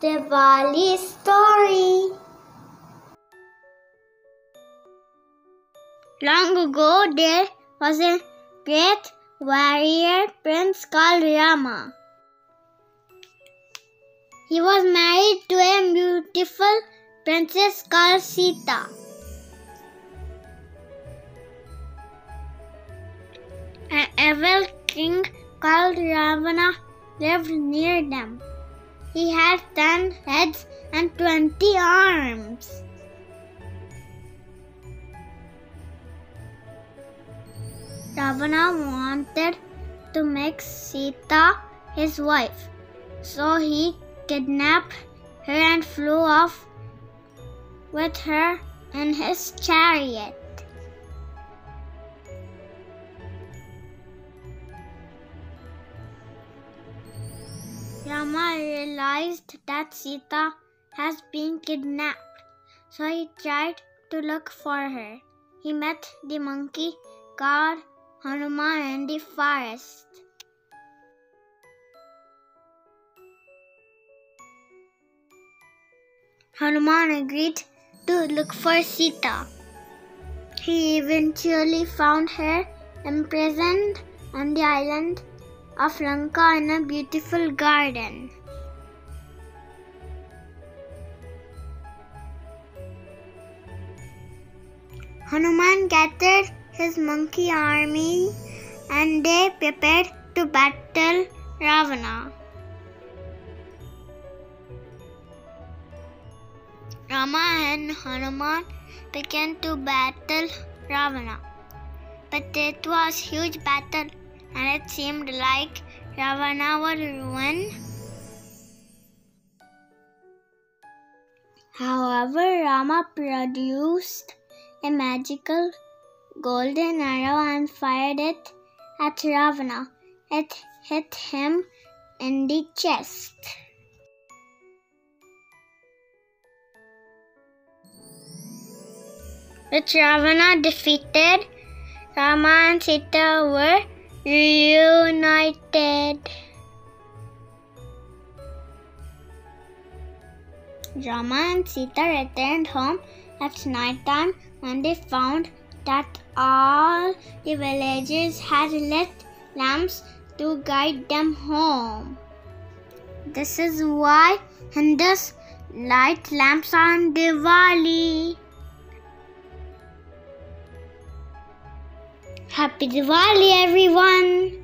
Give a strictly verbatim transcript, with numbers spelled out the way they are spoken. Diwali story. Long ago, there was a great warrior prince called Rama. He was married to a beautiful princess called Sita. An evil king called Ravana lived near them. He had ten heads and twenty arms. Ravana wanted to make Sita his wife, so he kidnapped her and flew off with her in his chariot. Rama realized that Sita has been kidnapped, so he tried to look for her. He met the monkey god Hanuman in the forest. Hanuman agreed to look for Sita. He eventually found her imprisoned on the island of Lanka in a beautiful garden. Hanuman gathered his monkey army and they prepared to battle Ravana. Rama and Hanuman began to battle Ravana, but it was a huge battle, and it seemed like Ravana would ruin. However, Rama produced a magical golden arrow and fired it at Ravana. It hit him in the chest. With Ravana defeated, Rama and Sita were reunited. Rama and Sita returned home at night time when they found that all the villagers had left lamps to guide them home. This is why Hindus light lamps on Diwali. Happy Diwali, everyone!